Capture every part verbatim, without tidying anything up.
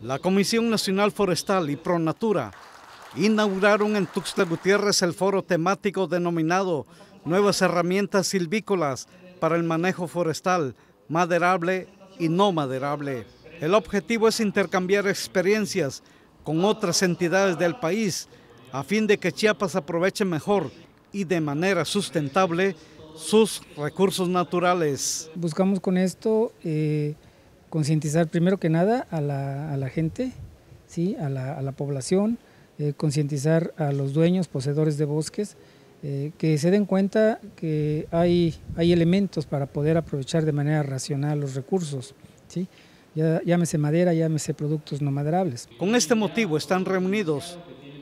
La Comisión Nacional Forestal y ProNatura inauguraron en Tuxtla Gutiérrez el foro temático denominado Nuevas Herramientas Silvícolas para el Manejo Forestal, Maderable y No Maderable. El objetivo es intercambiar experiencias con otras entidades del país a fin de que Chiapas aproveche mejor y de manera sustentable sus recursos naturales. Buscamos con esto eh... concientizar primero que nada a la, a la gente, ¿sí? a, la, a la población, eh, concientizar a los dueños, poseedores de bosques, eh, que se den cuenta que hay, hay elementos para poder aprovechar de manera racional los recursos, ¿sí? ya, llámese madera, llámese productos no maderables. Con este motivo están reunidos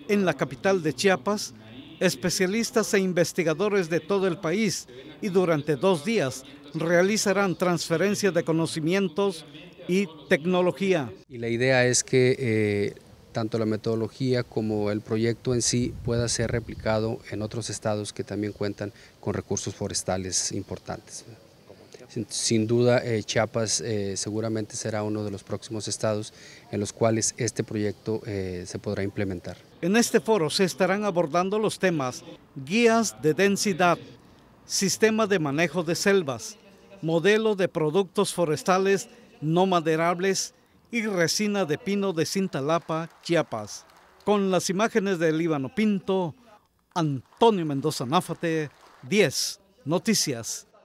en la capital de Chiapas especialistas e investigadores de todo el país y durante dos días realizarán transferencia de conocimientos y tecnología. Y la idea es que eh, tanto la metodología como el proyecto en sí pueda ser replicado en otros estados que también cuentan con recursos forestales importantes. Sin, sin duda eh, Chiapas eh, seguramente será uno de los próximos estados en los cuales este proyecto eh, se podrá implementar. En este foro se estarán abordando los temas guías de densidad, sistema de manejo de selvas, modelo de productos forestales no maderables y resina de pino de Cintalapa, Chiapas. Con las imágenes de Líbano Pinto, Antonio Mendoza Náfate, diez Noticias.